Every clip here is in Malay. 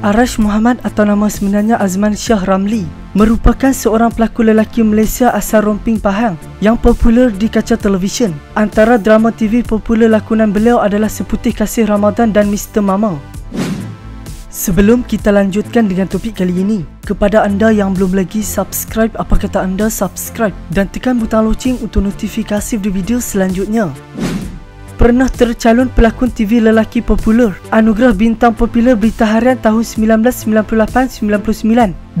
Arash Mohamad atau nama sebenarnya Azman Shah Ramlee merupakan seorang pelakon lelaki Malaysia asal Rompin Pahang yang popular di kaca televisyen. Antara drama TV popular lakonan beliau adalah Seputeh Qaseh Ramadan dan Mr. Mama. Sebelum kita lanjutkan dengan topik kali ini, kepada anda yang belum lagi subscribe, apa kata anda subscribe dan tekan butang loceng untuk notifikasi video selanjutnya. Pernah tercalon pelakon TV lelaki popular Anugerah Bintang Popular Berita Harian tahun 1998, 99, 2006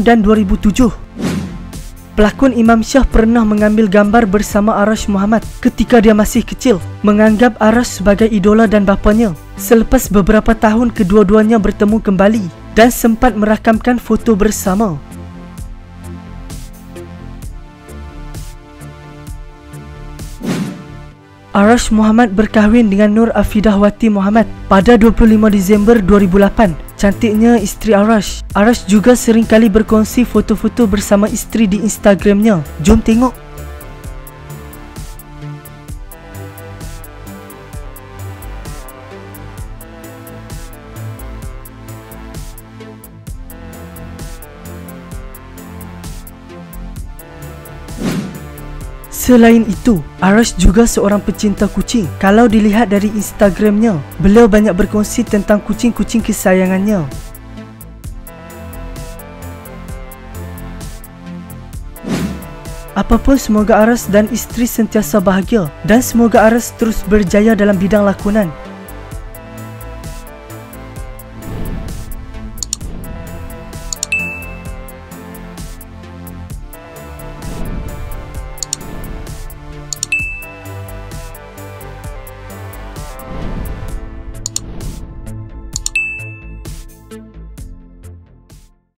dan 2007. Pelakon Imam Syah pernah mengambil gambar bersama Arash Mohamad ketika dia masih kecil, menganggap Arash sebagai idola dan bapanya. Selepas beberapa tahun kedua-duanya bertemu kembali dan sempat merakamkan foto bersama. Arash Mohamad berkahwin dengan Noor Afidahwati Mohamad pada 25 Disember 2008. Cantiknya isteri Arash. Arash juga sering kali berkongsi foto-foto bersama isteri di Instagramnya. Jom tengok. Selain itu, Arash juga seorang pecinta kucing. Kalau dilihat dari Instagramnya, beliau banyak berkongsi tentang kucing-kucing kesayangannya. Apapun, semoga Arash dan isteri sentiasa bahagia dan semoga Arash terus berjaya dalam bidang lakonan.